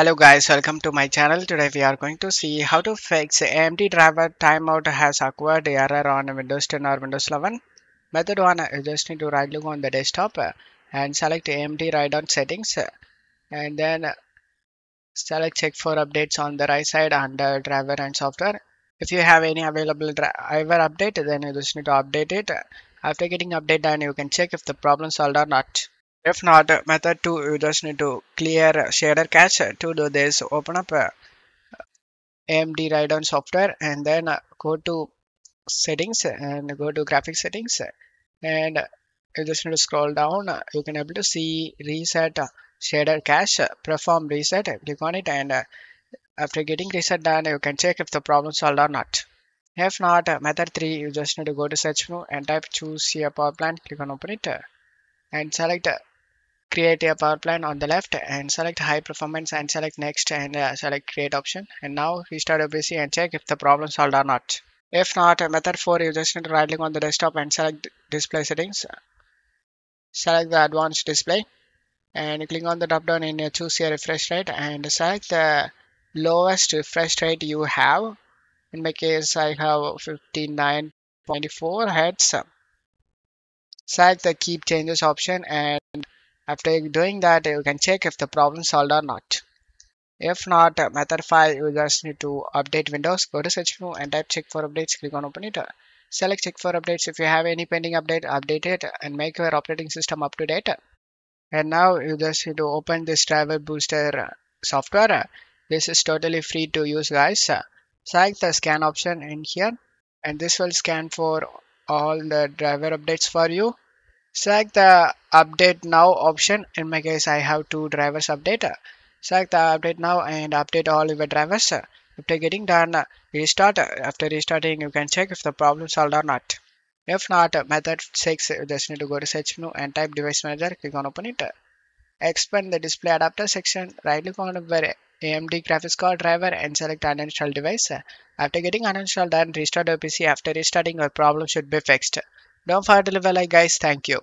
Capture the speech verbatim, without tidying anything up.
Hello guys, welcome to my channel. Today we are going to see how to fix A M D driver timeout has occurred error on Windows ten or Windows eleven. Method one, you just need to right click on the desktop and select A M D Radeon settings and then select check for updates on the right side under driver and software. If you have any available driver update, then you just need to update it. After getting update done, you can check if the problem solved or not. If not, method two, you just need to clear shader cache. To do this, open up A M D Radeon software and then go to settings and go to graphic settings, and you just need to scroll down. You can able to see reset shader cache, perform reset. Click on it, and after getting reset done, you can check if the problem solved or not. If not, method three, you just need to go to search menu and type choose a power plant. Click on open it and select create a power plant on the left and select high performance and select next and uh, select create option, and now restart your P C and check if the problem solved or not. If not, method four, you just need to right click on the desktop and select display settings, select the advanced display and click on the drop down and choose your refresh rate and select the lowest refresh rate you have. In my case, I have fifty-nine point four hertz. Select the keep changes option, and after doing that, you can check if the problem solved or not. If not, method five, you just need to update Windows. Go to search menu and type check for updates. Click on open it. Select check for updates. If you have any pending update, update it and make your operating system up to date. And now you just need to open this Driver Booster software. This is totally free to use, guys. Select the scan option in here, and this will scan for all the driver updates for you. Select the update now option. In my case, I have two drivers update. Select the update now and update all your drivers. After getting done, restart. After restarting, you can check if the problem solved or not. If not, method six, you just need to go to search menu and type device manager. Click on open it. Expand the display adapter section. Right click on the A M D graphics card driver and select uninstall device. After getting uninstalled and restart your P C, after restarting your problem should be fixed. Don't forget to leave a like, guys. Thank you.